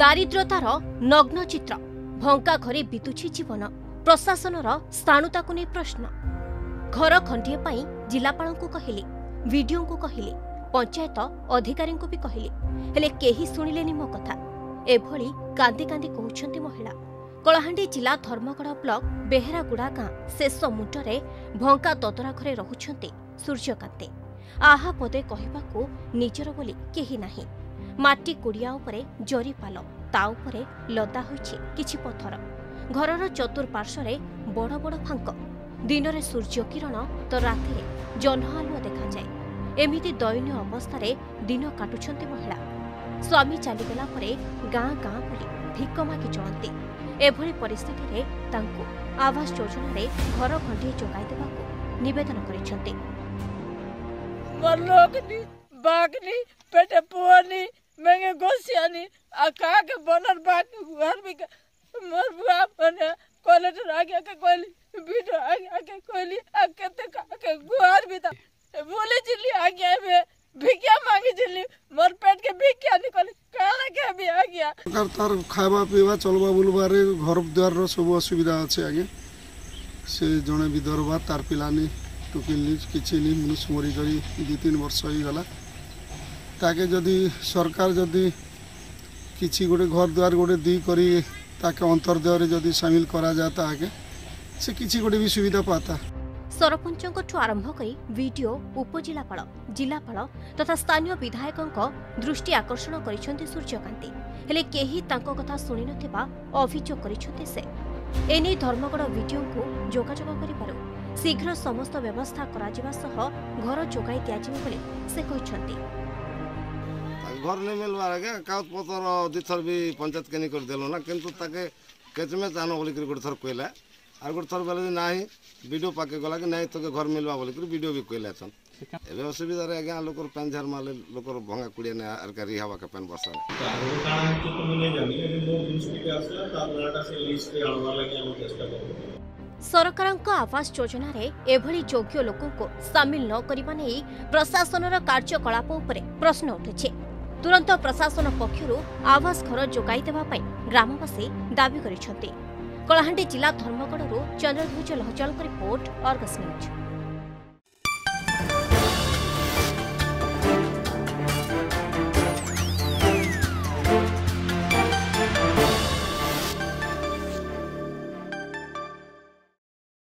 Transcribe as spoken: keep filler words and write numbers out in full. दारिद्रतार नग्न चित्र भंगा घरे बितुछि जीवन। प्रशासनर स्थाणुता को नहीं प्रश्न। घर खंडीए पाई जिलापाल को कहले, वीडियो को कहले, पंचायत अधिकारी को भी कहले, हेले केही सुनिलेनि मो कथा। एभली कांदी कांदी कहउछंती महिला। कलाहांडी जिला धर्मगढ़ ब्लॉक बेहेरागुड़ा गां शेष मुंडरे भंगा ददरा घरे रहुछंती सूर्यकांते। आहा पदे कहबाकू निजर बोली केही नाही। माटी कुड़िया उपरे जरी पाल, ता उपरे लदा होइछि किछि पत्थर। घरर चतुर्पार्श्वे बड़ बड़ फांक। दिनरे सूर्य किरण तो रातिरे जह्न आलुआ देखा जाए। एमिति दयनीय अवस्था दिन काटुछंती महिला। स्वामी चलीगला परे गाँ गाँ बुली भिक मागि चलती। एभली परिस्थिति रे तांको आवास योजना रे घर खंडी जोगाई देबाकू निवेदन करिसंती। मरलोकनी बागनी पेटे पुआनी मेंगे गोसियानी आका के बनर बाग घर में मोर बुआ बने कॉलेज आगे के कोली बीट आगे के कोली आके तक के गुहार भी था बोले जिली आगे में भिक्षा मांगी जिली मोर पेट के भिक्षा निकल काला के भी आ गया। घर तार खावा पीवा चलवा बुलवा रे घर द्वार रो सब असुविधा अछि। आगे से जने विदरवा तार पिलानी टोकिली किछिली मुनिस मरी गई दु तीन वर्ष हो गला। ताके जदि सरकार जदि किछि गोटे घर द्वार गोटे दी करी ताके अंतर्दय रे जदि शामिल करा जाता आगे से किछि गोटे भी सुविधा पाता। सरपंचों को ठु आरंभ करी वीडियो उपजिलापाल जिलापाल तथा स्थानीय विधायकों को दृष्टि आकर्षण करिसंती सूर्यकांती। हेले केही तांको कथा सुनि नथिबा अभियोग करिसंती से। एनी धर्मगढ़ वीडियो को जोगाजोग करि पारो। शीघ्र समस्त व्यवस्था करा जिवा सह घर जोगाई दिया जिवो बोले से कहिसंती। घर ने मिलवा रे काउत पतर दिथर भी पंचायत केनी कर देलो ना, किंतु ताके केचमे जानो बोली कर गुड़ थर कोइला आर गुड़ थर बोले नाही वीडियो पाके गला के नाही तके घर मिलवा बोली कर वीडियो भी कोइला छन। एबे असुविधा रे आगे लोकर पंझर माले लोकर भंगा कुड़िया ने आर का रिहावा के पेन बरसा आरो का तो ने जानी वो दृष्टि के आसला तालनाटा से लिस्ट पे आनवा लागे हम चेष्टा करब। सरकारक आवास योजना रे एभली योग्य लोकों को सामिल न करबा नै प्रशासनर कार्यकलाप उपरे प्रश्न उठेछे। तुरंत प्रशासन पक्षरु आवास घर जोगाई देबा पई ग्रामवासी दाबी करिसथि। कलाहांडी जिला धर्मगढ़ चंद्रध्वज लहचल रिपोर्ट, आर्गस न्यूज।